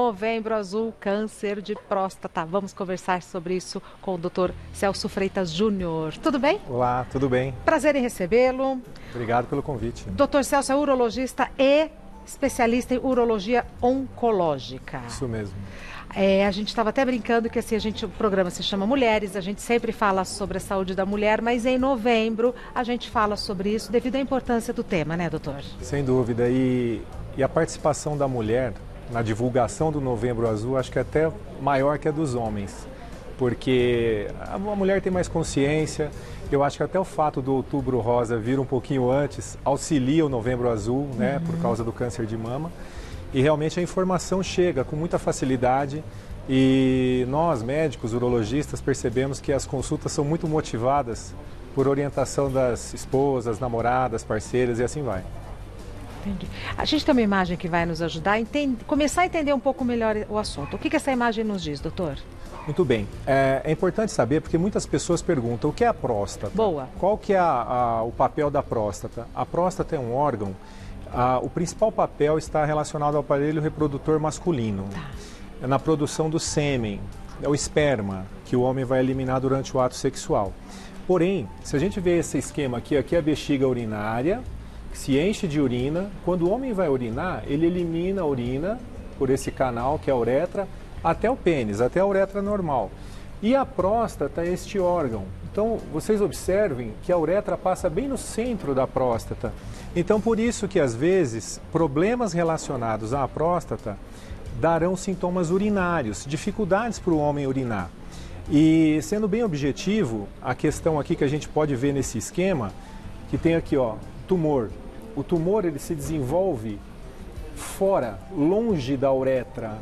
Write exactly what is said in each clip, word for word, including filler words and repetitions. Novembro Azul, câncer de próstata. Vamos conversar sobre isso com o doutor Celso Freitas Júnior. Tudo bem? Olá, tudo bem. Prazer em recebê-lo. Obrigado pelo convite. doutor Celso é urologista e especialista em urologia oncológica. Isso mesmo. É, a gente estava até brincando que assim, a gente, o programa se chama Mulheres, a gente sempre fala sobre a saúde da mulher, mas em novembro a gente fala sobre isso devido à importância do tema, né, doutor? Sem dúvida. E, e a participação da mulher na divulgação do Novembro Azul acho que é até maior que a dos homens, porque a mulher tem mais consciência. Eu acho que até o fato do Outubro Rosa vir um pouquinho antes auxilia o Novembro Azul, né, uhum. por causa do câncer de mama. E realmente a informação chega com muita facilidade e nós, médicos, urologistas, percebemos que as consultas são muito motivadas por orientação das esposas, namoradas, parceiras e assim vai. Entendi. A gente tem uma imagem que vai nos ajudar a entender, começar a entender um pouco melhor o assunto. O que que essa imagem nos diz, doutor? Muito bem. É, é importante saber porque muitas pessoas perguntam o que é a próstata. Boa. Qual que é a, a, o papel da próstata? A próstata é um órgão. Ah, o principal papel está relacionado ao aparelho reprodutor masculino, tá. na produção do sêmen, é o esperma que o homem vai eliminar durante o ato sexual. Porém, se a gente vê esse esquema aqui, aqui é a bexiga urinária, que se enche de urina. Quando o homem vai urinar, ele elimina a urina por esse canal que é a uretra, até o pênis, até a uretra normal. E a próstata é este órgão. Então, vocês observem que a uretra passa bem no centro da próstata. Então, por isso que, às vezes, problemas relacionados à próstata darão sintomas urinários, dificuldades para o homem urinar. E, sendo bem objetivo, a questão aqui que a gente pode ver nesse esquema, que tem aqui, ó, tumor. O tumor, ele se desenvolve fora, longe da uretra.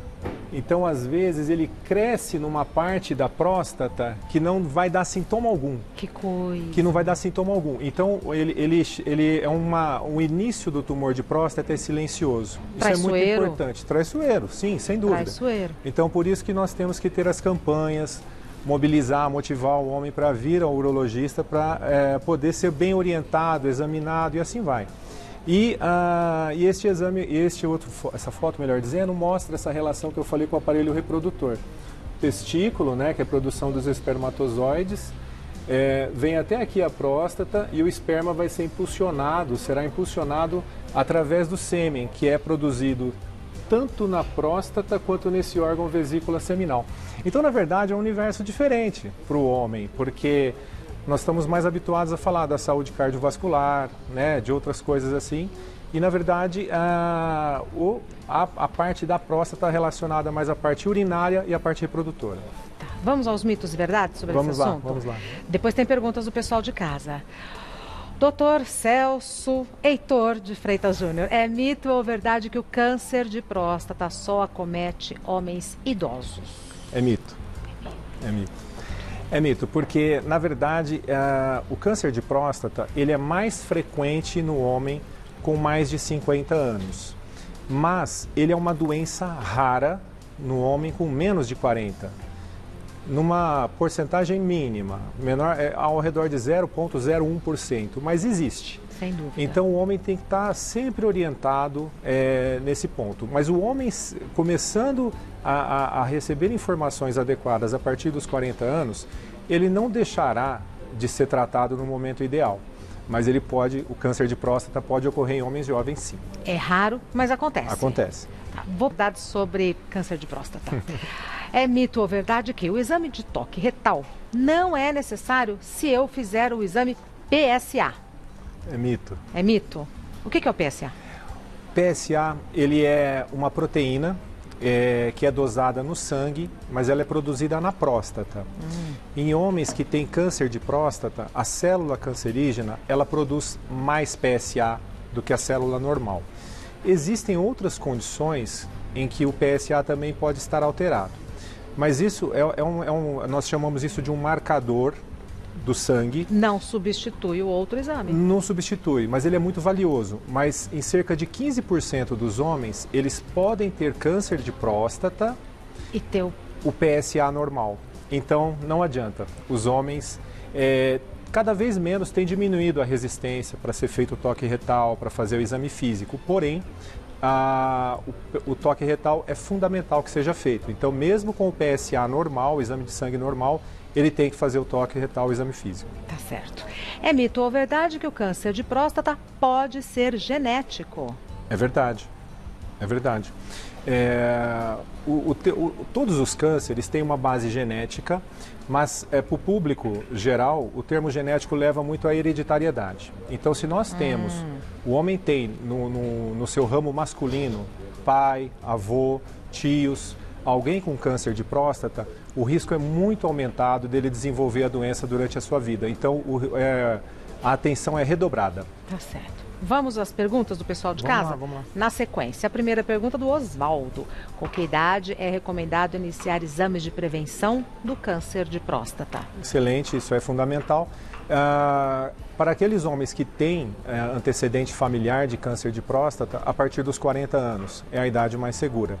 Então, às vezes, ele cresce numa parte da próstata que não vai dar sintoma algum. Que coisa! Que não vai dar sintoma algum. Então, ele, ele, ele é uma, um início do tumor de próstata é silencioso. Traiçoeiro. Isso é muito importante. Traiçoeiro, sim, sem dúvida. Traiçoeiro. Então, por isso que nós temos que ter as campanhas, mobilizar, motivar o homem para vir ao urologista, para é, poder ser bem orientado, examinado e assim vai. E, uh, e este exame, este outro, essa foto, melhor dizendo, mostra essa relação que eu falei com o aparelho reprodutor. O testículo, né, que é a produção dos espermatozoides, é, vem até aqui a próstata e o esperma vai ser impulsionado, será impulsionado através do sêmen, que é produzido tanto na próstata quanto nesse órgão vesícula seminal. Então, na verdade, é um universo diferente para o homem, porque nós estamos mais habituados a falar da saúde cardiovascular, né, de outras coisas assim. E, na verdade, a, a, a parte da próstata está relacionada mais à parte urinária e à parte reprodutora. Tá, vamos aos mitos e verdades sobre vamos esse lá, assunto? Vamos lá. Depois tem perguntas do pessoal de casa. doutor Celso Heitor de Freitas Júnior, é mito ou verdade que o câncer de próstata só acomete homens idosos? É mito. É mito. É mito, porque, na verdade, uh, o câncer de próstata ele é mais frequente no homem com mais de cinquenta anos. Mas ele é uma doença rara no homem com menos de quarenta. Numa porcentagem mínima, menor, é ao redor de zero vírgula zero um por cento, mas existe. Sem dúvida. Então, o homem tem que estar sempre orientado é, nesse ponto. Mas o homem, começando A, a, a receber informações adequadas a partir dos quarenta anos, ele não deixará de ser tratado no momento ideal. Mas ele pode, o câncer de próstata pode ocorrer em homens jovens, sim. É raro, mas acontece. Acontece. Tá, vou dar sobre câncer de próstata. É mito ou verdade que o exame de toque retal não é necessário se eu fizer o exame P S A? É mito. É mito. O que que é o P S A? P S A, ele é uma proteína É, que é dosada no sangue, mas ela é produzida na próstata. Hum. Em homens que têm câncer de próstata, a célula cancerígena, ela produz mais P S A do que a célula normal. Existem outras condições em que o P S A também pode estar alterado. Mas isso é, é um, é um, nós chamamos isso de um marcador do sangue. Não substitui o outro exame. Não substitui, mas ele é muito valioso. Mas em cerca de quinze por cento dos homens, eles podem ter câncer de próstata e ter o P S A normal. Então, não adianta. Os homens, é, cada vez menos, têm diminuído a resistência para ser feito o toque retal, para fazer o exame físico. Porém, a, o, o toque retal é fundamental que seja feito. Então, mesmo com o P S A normal, o exame de sangue normal, ele tem que fazer o toque retal, o exame físico. Tá certo. É mito ou verdade que o câncer de próstata pode ser genético? É verdade. É verdade. É, o, o, o, todos os cânceres têm uma base genética, mas é, para o público geral, o termo genético leva muito à hereditariedade. Então, se nós temos, hum. o homem tem no, no, no seu ramo masculino, pai, avô, tios, alguém com câncer de próstata, o risco é muito aumentado dele desenvolver a doença durante a sua vida. Então, o, é, a atenção é redobrada. Tá certo. Vamos às perguntas do pessoal de casa? Vamos lá, vamos lá. Na sequência, a primeira pergunta do Oswaldo. Com que idade é recomendado iniciar exames de prevenção do câncer de próstata? Excelente, isso é fundamental. Ah, para aqueles homens que têm eh, antecedente familiar de câncer de próstata, a partir dos quarenta anos é a idade mais segura.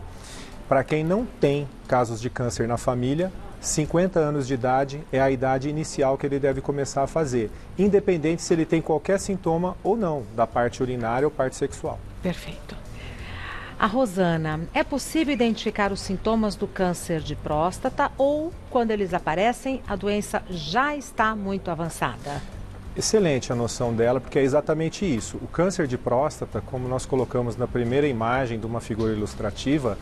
Para quem não tem casos de câncer na família, cinquenta anos de idade é a idade inicial que ele deve começar a fazer, independente se ele tem qualquer sintoma ou não, da parte urinária ou parte sexual. Perfeito. A Rosana, é possível identificar os sintomas do câncer de próstata ou, quando eles aparecem, a doença já está muito avançada? Excelente a noção dela, porque é exatamente isso. O câncer de próstata, como nós colocamos na primeira imagem de uma figura ilustrativa,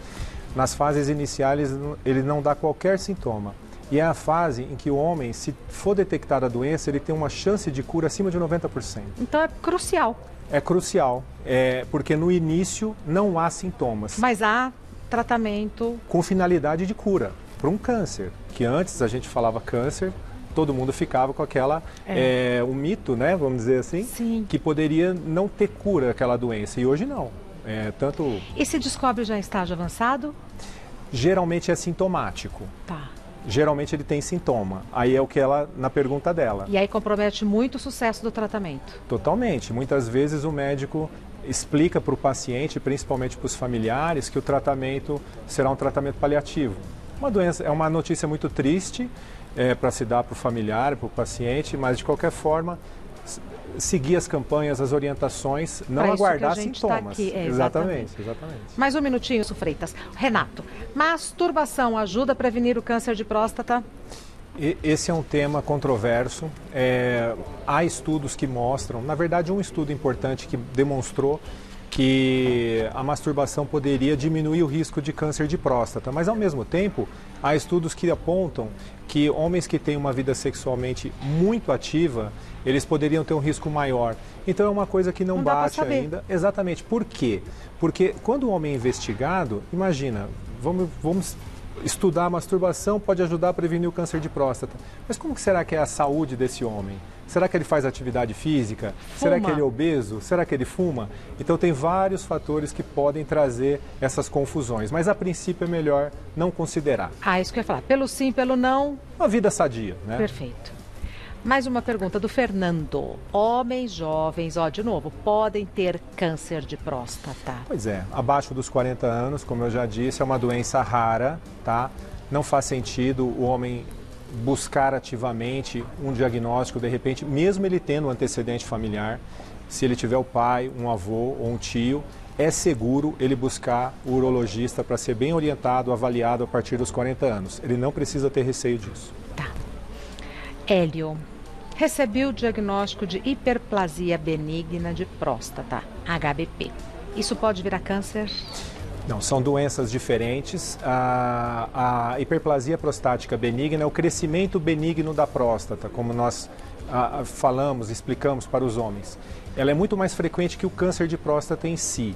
nas fases iniciais, ele não dá qualquer sintoma. E é a fase em que o homem, se for detectada a doença, ele tem uma chance de cura acima de noventa por cento. Então é crucial. É crucial, é, porque no início não há sintomas. Mas há tratamento... Com finalidade de cura, para um câncer. Que antes a gente falava câncer, todo mundo ficava com aquela... É. É, um mito, né, vamos dizer assim? Sim. Que poderia não ter cura aquela doença, e hoje não. É, tanto... E se descobre já em estágio avançado? Geralmente é sintomático. Tá. Geralmente ele tem sintoma. Aí é o que ela, na pergunta dela. E aí compromete muito o sucesso do tratamento. Totalmente. Muitas vezes o médico explica para o paciente, principalmente para os familiares, que o tratamento será um tratamento paliativo. Uma doença, é uma notícia muito triste é, para se dar para o familiar, para o paciente, mas de qualquer forma... Seguir as campanhas, as orientações, não pra aguardar sintomas. Tá aqui. É, exatamente. Exatamente, exatamente. Mais um minutinho, Celso Freitas. Renato, masturbação ajuda a prevenir o câncer de próstata? E, esse é um tema controverso. É, há estudos que mostram, na verdade, um estudo importante que demonstrou que a masturbação poderia diminuir o risco de câncer de próstata. Mas, ao mesmo tempo, há estudos que apontam que homens que têm uma vida sexualmente muito ativa, eles poderiam ter um risco maior. Então, é uma coisa que não, não bate ainda. Exatamente. Por quê? Porque quando o homem é investigado, imagina, vamos, vamos estudar a masturbação, pode ajudar a prevenir o câncer de próstata. Mas como que será que é a saúde desse homem? Será que ele faz atividade física? Fuma. Será que ele é obeso? Será que ele fuma? Então tem vários fatores que podem trazer essas confusões. Mas a princípio é melhor não considerar. Ah, isso que eu ia falar. Pelo sim, pelo não... Uma vida sadia, né? Perfeito. Mais uma pergunta do Fernando. Homens jovens, ó, de novo, podem ter câncer de próstata? Pois é. Abaixo dos quarenta anos, como eu já disse, é uma doença rara, tá? Não faz sentido o homem... buscar ativamente um diagnóstico, de repente, mesmo ele tendo um antecedente familiar, se ele tiver o pai, um avô ou um tio, é seguro ele buscar o urologista para ser bem orientado, avaliado a partir dos quarenta anos. Ele não precisa ter receio disso. Tá. Hélio, recebi o diagnóstico de hiperplasia benigna de próstata, H B P. Isso pode virar câncer? Não, são doenças diferentes. A, a hiperplasia prostática benigna é o crescimento benigno da próstata, como nós a, a, falamos, explicamos para os homens. Ela é muito mais frequente que o câncer de próstata em si,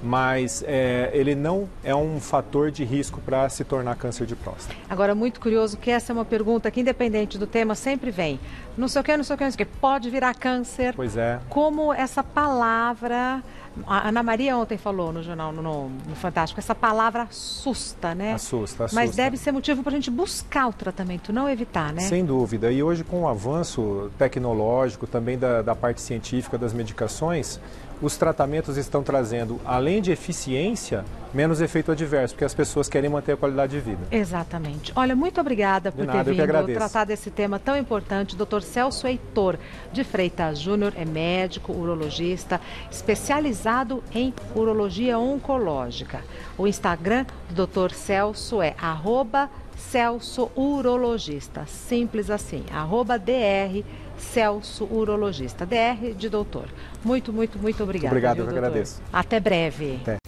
mas é, ele não é um fator de risco para se tornar câncer de próstata. Agora, muito curioso que essa é uma pergunta que, independente do tema, sempre vem. Não sei o que, não sei o que, não sei o que. Pode virar câncer? Pois é. Como essa palavra... A Ana Maria ontem falou no jornal, no, no Fantástico, essa palavra assusta, né? Assusta, assusta. Mas deve ser motivo para a gente buscar o tratamento, não evitar, né? Sem dúvida. E hoje, com o avanço tecnológico, também da, da parte científica das medicações, os tratamentos estão trazendo, além de eficiência, menos efeito adverso, porque as pessoas querem manter a qualidade de vida. Exatamente. Olha, muito obrigada por ter vindo tratar desse tema tão importante. Doutor Celso Heitor de Freitas Júnior é médico, urologista, especializado especializado em urologia oncológica. O Instagram do doutor Celso é arroba Celso Urologista, simples assim, arroba D R Celso Urologista, D R de doutor. Muito, muito, muito obrigado. Obrigado, viu, eu que agradeço. Até breve. Até.